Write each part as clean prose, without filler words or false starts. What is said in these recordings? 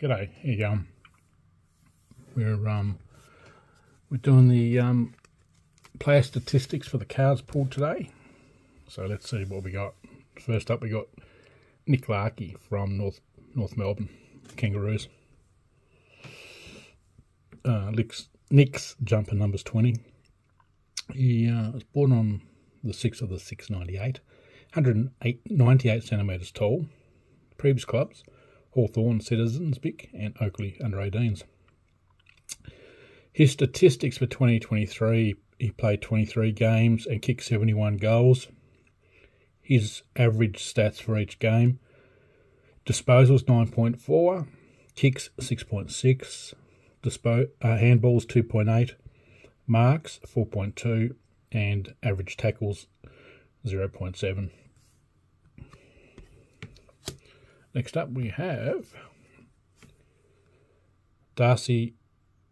G'day, how you going? We're doing the player statistics for the cards pool today. So let's see what we got. First up we got Nick Larkey from North Melbourne Kangaroos. Nick's jumper number's 20. He was born on the 6th of the 698, 198 centimetres tall. Previous clubs, Hawthorne Citizens, BIC, and Oakley under-18s. His statistics for 2023, he played 23 games and kicked 71 goals. His average stats for each game, disposals 9.4, kicks 6.6, handballs 2.8, marks 4.2, and average tackles 0.7. Next up we have Darcy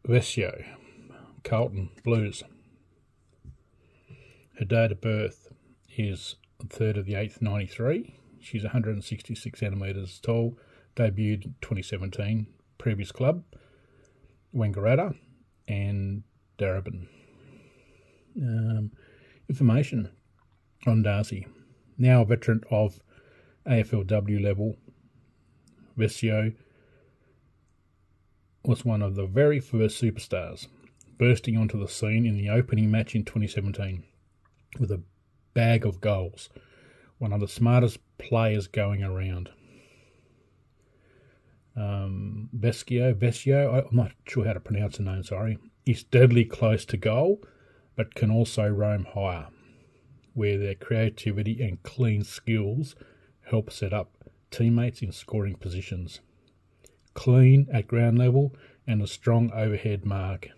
Vescio, Carlton Blues. Her date of birth is 3rd of the 8th, 93. She's 166 centimetres tall, debuted 2017. Previous club, Wangaratta and Darebin. Information on Darcy. Now a veteran of AFLW level, Vescio was one of the very first superstars, bursting onto the scene in the opening match in 2017 with a bag of goals. One of the smartest players going around. Vescio, I'm not sure how to pronounce the name, sorry, is deadly close to goal, but can also roam higher, where their creativity and clean skills help set up teammates in scoring positions. Clean at ground level and a strong overhead mark.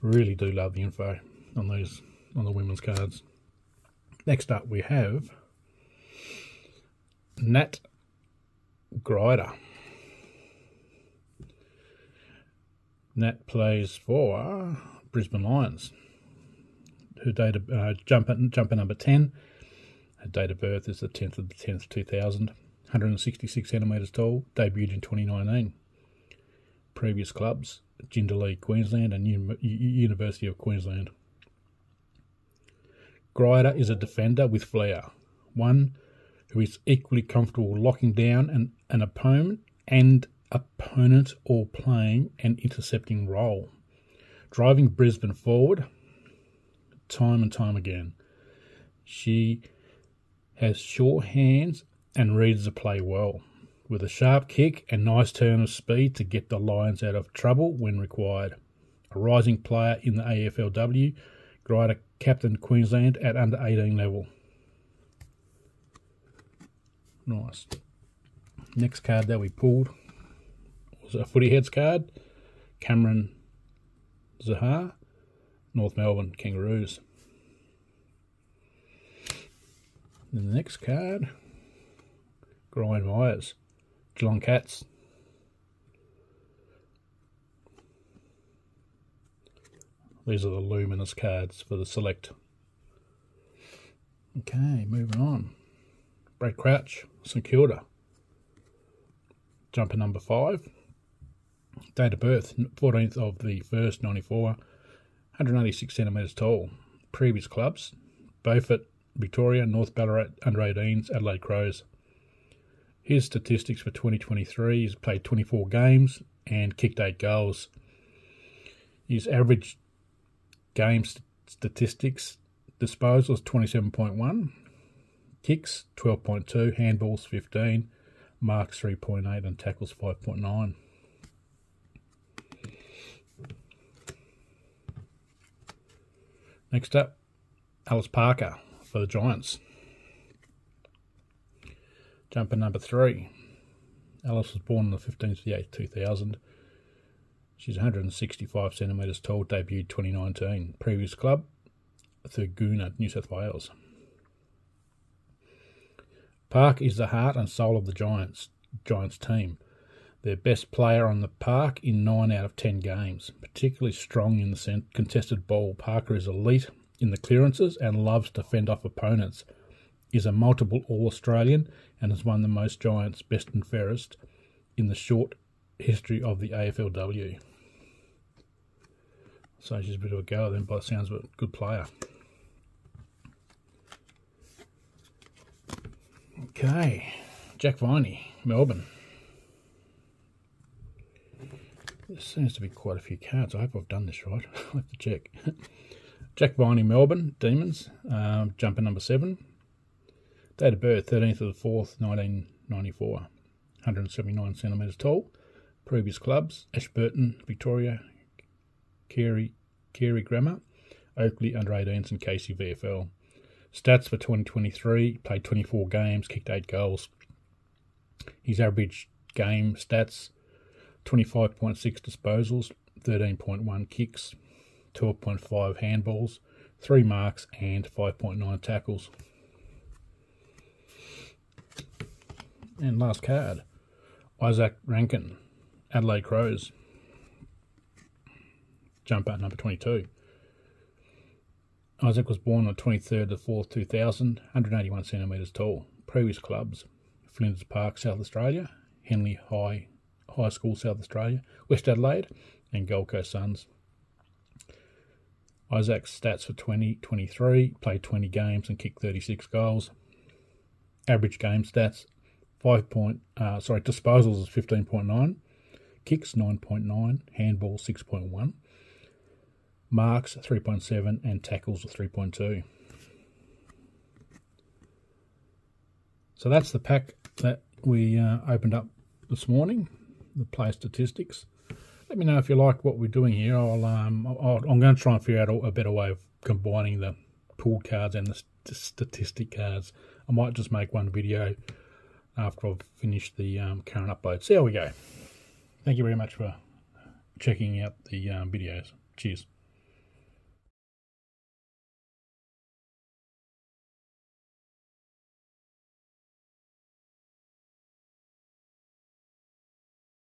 Really do love the info on these, on the women's cards. Next up we have Nat Grider. Nat plays for Brisbane Lions. Her date of jumper number 10. Her date of birth is the 10th of the 10th, 2000. 166 centimetres tall, debuted in 2019. Previous clubs, Jindalee, Queensland and University of Queensland. Grider is a defender with flair, one who is equally comfortable locking down an opponent or playing an intercepting role, driving Brisbane forward time and time again. She has sure hands and reads the play well, with a sharp kick and nice turn of speed to get the Lions out of trouble when required. A rising player in the AFLW, Grider captained Queensland at under 18 level. Nice. Next card that we pulled was a footy heads card. Cameron Zurhaar, North Melbourne Kangaroos. Then the next card, Gryan Miers, Geelong Cats. These are the luminous cards for the select. Okay, moving on. Brad Crouch, St Kilda. Jumper number 5. Date of birth, 14th of the 1st, 94. 186 centimetres tall. Previous clubs, Beaufort, Victoria, North Ballarat, under-18s, Adelaide Crows. His statistics for 2023, he's played 24 games and kicked 8 goals. His average game statistics, disposals 27.1, kicks 12.2, handballs 15, marks 3.8 and tackles 5.9. Next up, Alyce Parker for the Giants. Jumper number 3. Alyce was born on the 15th of the 8th, 2000. She's 165 centimetres tall, debuted 2019. Previous club, Thurgoona, New South Wales. Park is the heart and soul of the Giants team. Their best player on the park in 9 out of 10 games. Particularly strong in the contested ball, Parker is elite in the clearances and loves to fend off opponents, is a multiple All-Australian and has won the most Giants, best and fairest in the short history of the AFLW. So she's a bit of a goer then by the sounds of it, good player. Okay, Jack Viney, Melbourne. There seems to be quite a few cards. I hope I've done this right. I'll have to check. Jack Viney, Melbourne Demons, jumper number 7. Date of birth, 13th of the 4th, 1994. 179 centimetres tall. Previous clubs, Ashburton, Victoria, Carey Grammar, Oakley under-18s and Casey VFL. Stats for 2023, played 24 games, kicked 8 goals. His average game stats, 25.6 disposals, 13.1 kicks, 12.5 handballs, 3 marks and 5.9 tackles. And last card, Izak Rankine, Adelaide Crows. Jumper number 22. Izak was born on 23rd to 4th, 2000, 181 centimetres tall. Previous clubs, Flinders Park, South Australia, Henley High School, South Australia, West Adelaide and Gold Coast Suns. Izak's stats for 2023, played 20 games and kicked 36 goals. Average game stats, disposals is 15.9, kicks 9.9, handball 6.1, marks 3.7 and tackles 3.2. So that's the pack that we opened up this morning, the player statistics. Let me know if you like what we're doing here. I'm going to try and figure out a better way of combining the pooled cards and the statistic cards. I might just make one video after I've finished the current upload. See how we go. Thank you very much for checking out the videos. Cheers.